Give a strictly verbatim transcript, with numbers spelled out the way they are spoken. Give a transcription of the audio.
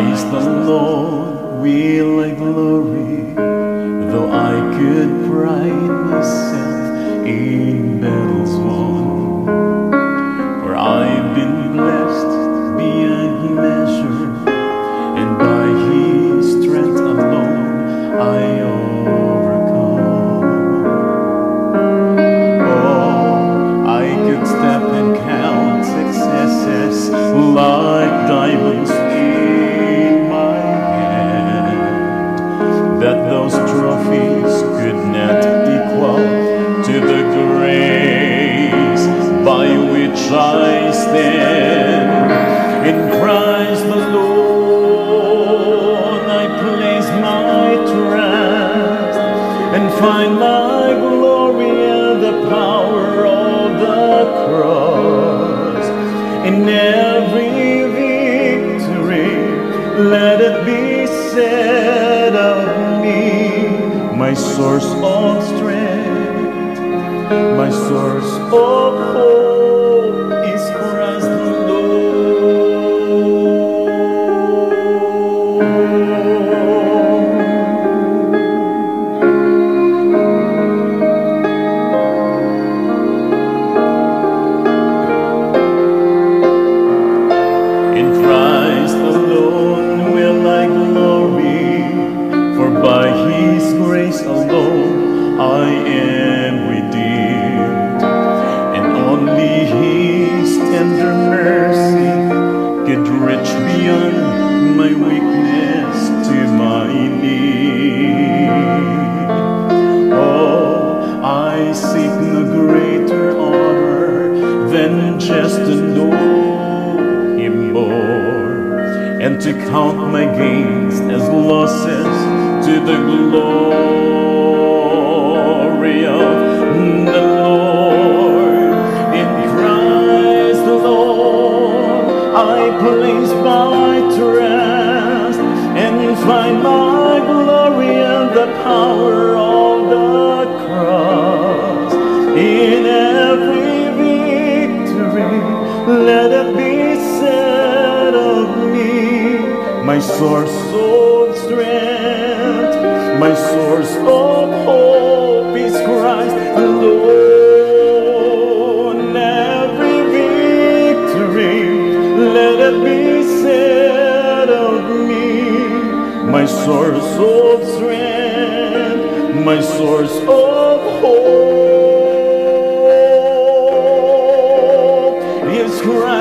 Christ alone will I glory, though I could pride myself in battles won. For I've been blessed beyond measure, and by His strength alone I overcome. Oh, I could step and count successes like diamonds in my hand, that those trophies could not equal to the grace by which I stand. In Christ alone I place my trust, and find my glory in the power of the cross. In every let it be said of me, my source of strength, my source of hope is Christ alone. In Christ alone glory, for by His grace alone I am redeemed, and only His tender mercy could reach beyond my weakness to my need. Oh, I seek no greater honor than just to know Him more, and to count my gains as losses to the glory of the Lord. In Christ alone I place my trust, and find my glory in the power of the cross. In every victory let it be said of me, my source of strength, my source of hope is Christ alone. Every victory, let it be said of me, my source of strength, my source of hope is Christ.